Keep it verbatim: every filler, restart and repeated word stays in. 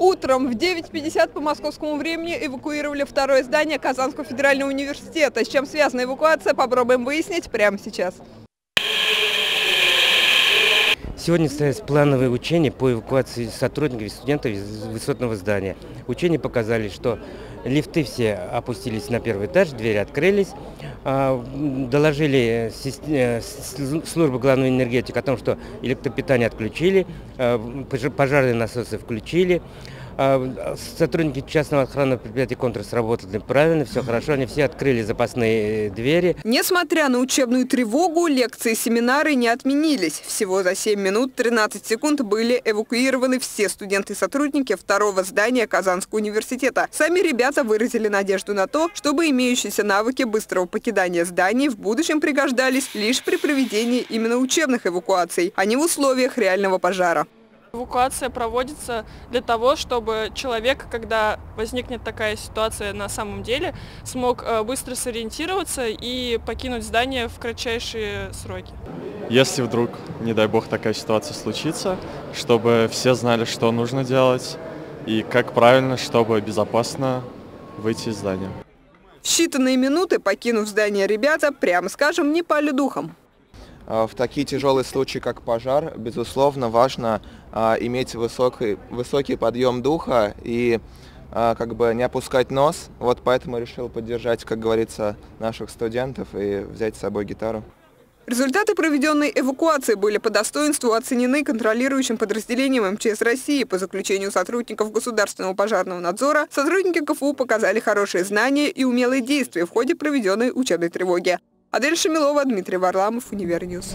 Утром в девять пятьдесят по московскому времени эвакуировали второе здание Казанского федерального университета. С чем связана эвакуация, попробуем выяснить прямо сейчас. Сегодня состоялось плановое учение по эвакуации сотрудников и студентов из высотного здания. Учения показали, что лифты все опустились на первый этаж, двери открылись. Доложили службу главной энергетики о том, что электропитание отключили, пожарные насосы включили. Сотрудники частного охранного предприятия «Контрас» работали правильно, все хорошо, они все открыли запасные двери. Несмотря на учебную тревогу, лекции и семинары не отменились. Всего за семь минут тринадцать секунд были эвакуированы все студенты и сотрудники второго здания Казанского университета. Сами ребята выразили надежду на то, чтобы имеющиеся навыки быстрого покидания зданий в будущем пригождались лишь при проведении именно учебных эвакуаций, а не в условиях реального пожара. Эвакуация проводится для того, чтобы человек, когда возникнет такая ситуация на самом деле, смог быстро сориентироваться и покинуть здание в кратчайшие сроки. Если вдруг, не дай бог, такая ситуация случится, чтобы все знали, что нужно делать и как правильно, чтобы безопасно выйти из здания. В считанные минуты, покинув здание, ребята, прямо скажем, не пали духом. В такие тяжелые случаи, как пожар, безусловно, важно а, иметь высокий, высокий подъем духа и а, как бы не опускать нос. Вот поэтому решил поддержать, как говорится, наших студентов и взять с собой гитару. Результаты проведенной эвакуации были по достоинству оценены контролирующим подразделением эм че эс России. По заключению сотрудников Государственного пожарного надзора, сотрудники ка эф у показали хорошие знания и умелые действия в ходе проведенной учебной тревоги. Адель Шемелова, Дмитрий Варламов, Универньюз.